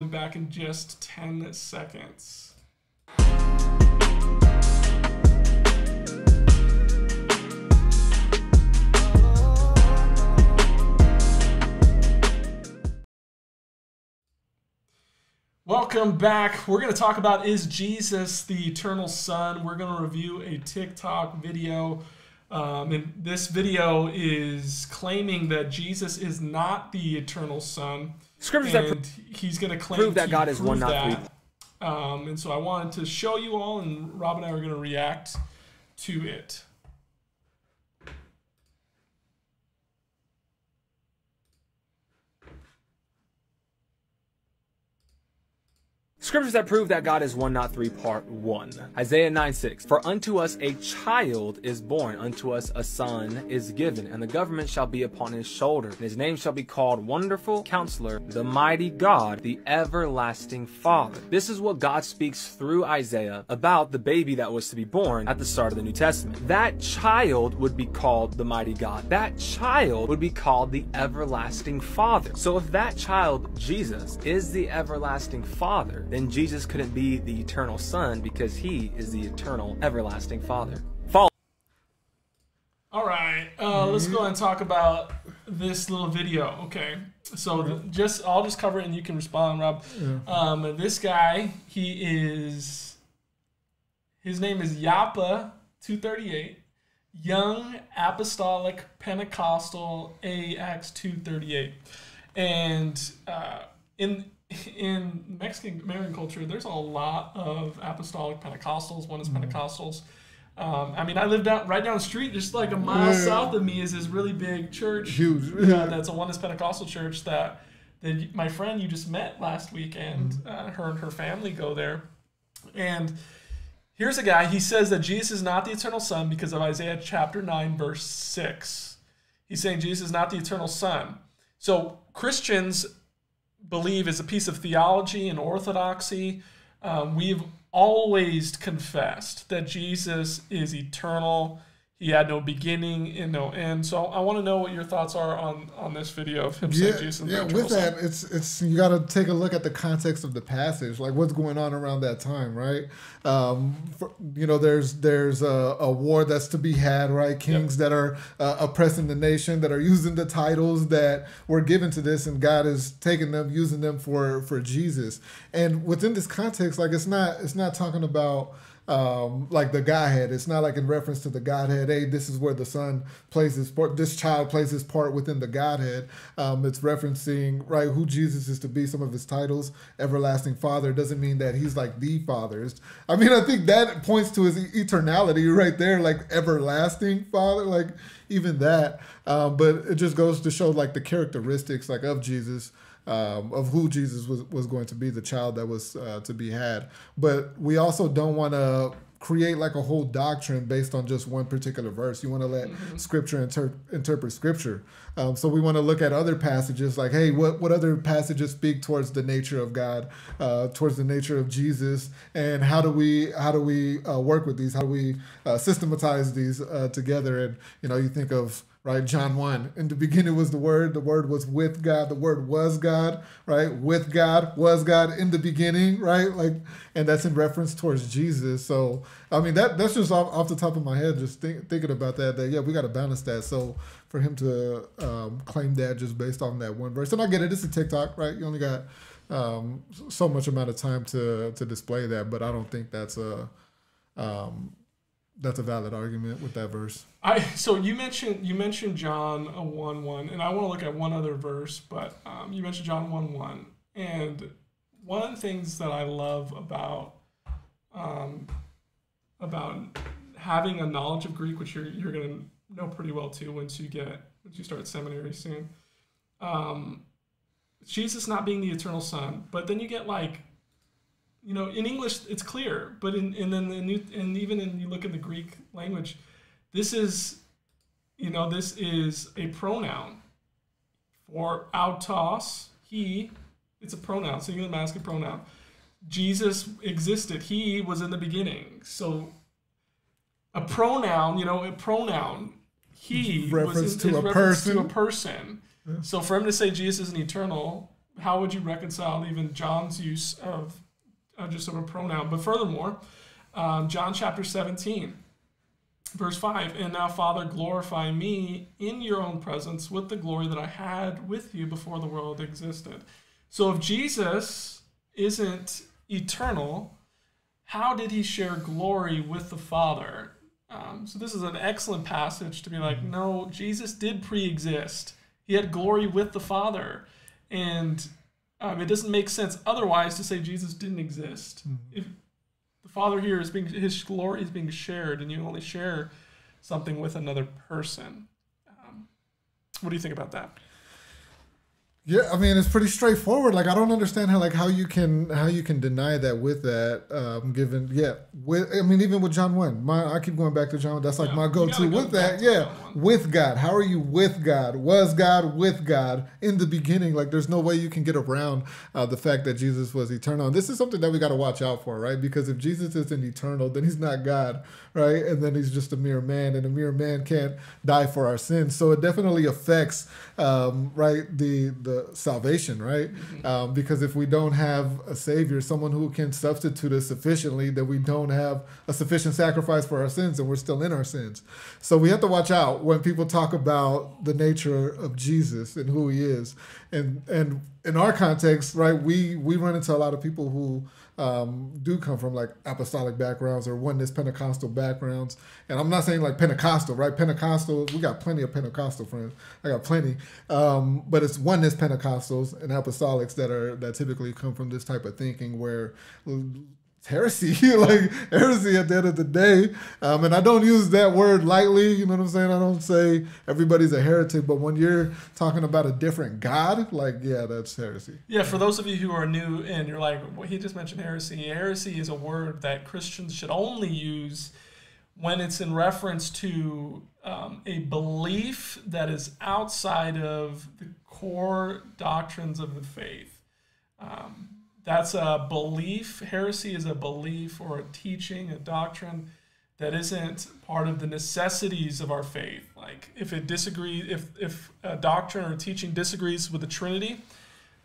Back in just 10 seconds. Welcome back. We're going to talk about Is Jesus the Eternal Son? We're going to review a TikTok video. And this video is claiming that Jesus is not the eternal Son. Scriptures and that he's going to prove that God is one, not three. And so I wanted to show you all, and Rob and I are going to react to it. Scriptures that prove that God is one, not three, part one. Isaiah 9:6. For unto us a child is born, unto us a son is given, and the government shall be upon his shoulder. And his name shall be called Wonderful Counselor, the Mighty God, the Everlasting Father. This is what God speaks through Isaiah about the baby that was to be born at the start of the New Testament. That child would be called the Mighty God. That child would be called the Everlasting Father. So if that child, Jesus, is the Everlasting Father, then Jesus couldn't be the eternal Son because he is the eternal everlasting Father. Follow. All right, let's go ahead and talk about this little video. Okay, so I'll just cover it and you can respond, Rob. Yeah. This guy, his name is Yappa 238, Young Apostolic Pentecostal AX 238, and in Mexican American culture, there's a lot of apostolic Pentecostals. One is Pentecostals. I mean, I live right down the street, just like a mile south of me, is this really big church. Huge. That's a One is Pentecostal church that my friend you just met last weekend, her and her family go there. And here's a guy. He says that Jesus is not the eternal Son because of Isaiah chapter 9, verse 6. He's saying Jesus is not the eternal Son. So Christians believe is a piece of theology and orthodoxy. We've always confessed that Jesus is eternal. He had no beginning and no end. So I want to know what your thoughts are on this video of him saying Jesus. Yeah, with that, it's you got to take a look at the context of the passage, like what's going on around that time, right? You know, there's a war that's to be had, right? Kings that are oppressing the nation, that are using the titles that were given to this, and God is taking them, using them for Jesus. And within this context, like it's not talking about like the Godhead. It's not like in reference to the Godhead. Hey, this is where the Son plays his part. This child plays his part within the Godhead. It's referencing, right, who Jesus is to be, some of his titles. Everlasting Father doesn't mean that he's like the Father. I mean, I think that points to his eternality right there, like everlasting Father, like even that. But it just goes to show like the characteristics like of Jesus. Of who Jesus was going to be, the child that was to be had. But we also don't want to create like a whole doctrine based on just one particular verse. You want to let Scripture interpret Scripture. So we want to look at other passages like, hey, what other passages speak towards the nature of God, towards the nature of Jesus, and how do we work with these? How do we systematize these together? And you know, you think of, right, John 1, in the beginning was the Word was with God, the Word was God, right, with God, was God in the beginning, right, like, and that's in reference towards Jesus. So, I mean, that's just off the top of my head, just thinking about that, yeah, we got to balance that. So for him to claim that just based on that one verse, and I get it, it's a TikTok, right, you only got so much amount of time to display that, but I don't think that's a valid argument with that verse. So you mentioned John 1:1, and I want to look at one other verse, but you mentioned John 1:1, and one of the things that I love about having a knowledge of Greek, which you're gonna know pretty well too once you start seminary soon, Jesus not being the eternal Son, but then you get like, you know, in English it's clear, but even you look at the Greek language, this is, you know, this is a pronoun for autos, he. It's a pronoun, singular masculine pronoun. Jesus existed. He was in the beginning. So a pronoun, you know, a pronoun. He reference was in, to a reference person. To a person. Yeah. So for him to say Jesus is an eternal. how would you reconcile even John's use of just of a pronoun? But furthermore, John chapter 17, verse 5, "And now, Father, glorify me in your own presence with the glory that I had with you before the world existed." So if Jesus isn't eternal, how did he share glory with the Father? So this is an excellent passage to be like, no, Jesus did pre-exist. He had glory with the Father. And it doesn't make sense otherwise to say Jesus didn't exist. If the Father here is being, his glory is being shared, and you only share something with another person. What do you think about that? Yeah, I mean, it's pretty straightforward. Like, I don't understand how you can deny that with that, given, yeah, with, I mean, even with John 1, I keep going back to John 1. That's like my go-to with that. Yeah, with God. How are you with God? Was God with God in the beginning? Like, there's no way you can get around the fact that Jesus was eternal. And this is something that we got to watch out for, right? Because if Jesus isn't eternal, then he's not God, right? And then he's just a mere man, and a mere man can't die for our sins. So it definitely affects, right, the salvation, right? Because if we don't have a savior, someone who can substitute us sufficiently, that we don't have a sufficient sacrifice for our sins, and we're still in our sins. So we have to watch out when people talk about the nature of Jesus and who he is. And in our context, right, we run into a lot of people who do come from like apostolic backgrounds or oneness Pentecostal backgrounds. And I'm not saying like Pentecostal, right? Pentecostal, we got plenty of Pentecostal friends. I got plenty. But it's oneness Pentecostals and apostolics that typically come from this type of thinking, where heresy, like heresy at the end of the day. And I don't use that word lightly, you know what I'm saying? I don't say everybody's a heretic, but when you're talking about a different God, like, yeah, that's heresy. Yeah, for those of you who are new and you're like, well, he just mentioned heresy. Heresy is a word that Christians should only use when it's in reference to a belief that is outside of the core doctrines of the faith. That's a belief. Heresy is a belief or a teaching, a doctrine that isn't part of the necessities of our faith. Like if it disagrees, if a doctrine or teaching disagrees with the Trinity,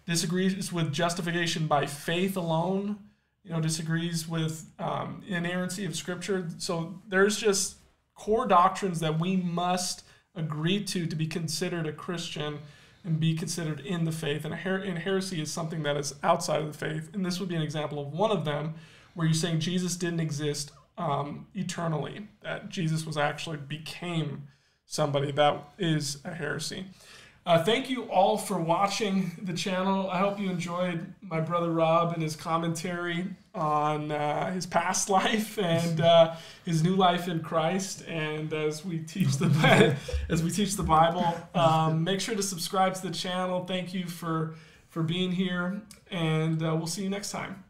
disagrees with justification by faith alone, you know, disagrees with inerrancy of Scripture. So there's just core doctrines that we must agree to be considered a Christian and be considered in the faith. And heresy is something that is outside of the faith. And this would be an example of one of them, where you're saying Jesus didn't exist eternally, that Jesus was actually became somebody. That is a heresy. Thank you all for watching the channel. I hope you enjoyed my brother Rob and his commentary on his past life and his new life in Christ. And as we teach the Bible, make sure to subscribe to the channel. Thank you for being here, and we'll see you next time.